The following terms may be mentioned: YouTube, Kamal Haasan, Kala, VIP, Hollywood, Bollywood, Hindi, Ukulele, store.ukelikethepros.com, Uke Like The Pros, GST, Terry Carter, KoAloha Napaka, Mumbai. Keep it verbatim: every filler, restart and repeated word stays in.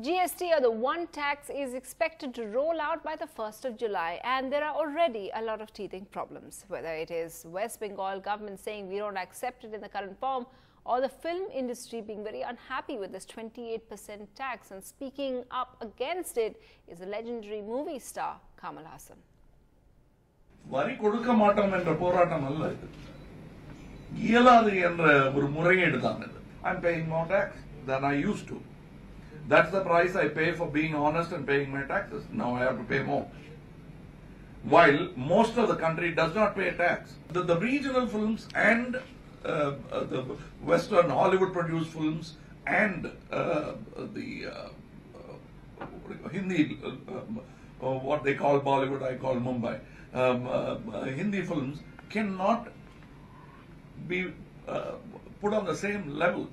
G S T, or the one tax, is expected to roll out by the first of July, and there are already a lot of teething problems. Whether it is West Bengal government saying we don't accept it in the current form, or the film industry being very unhappy with this twenty-eight percent tax and speaking up against it is the legendary movie star Kamal Haasan. I'm paying more tax than I used to. That's the price I pay for being honest and paying my taxes. Now I have to pay more. While most of the country does not pay tax. The, the regional films and uh, uh, the Western Hollywood produced films and uh, the uh, uh, Hindi, uh, uh, what they call Bollywood, I call Mumbai, um, uh, uh, Hindi films cannot be uh, put on the same level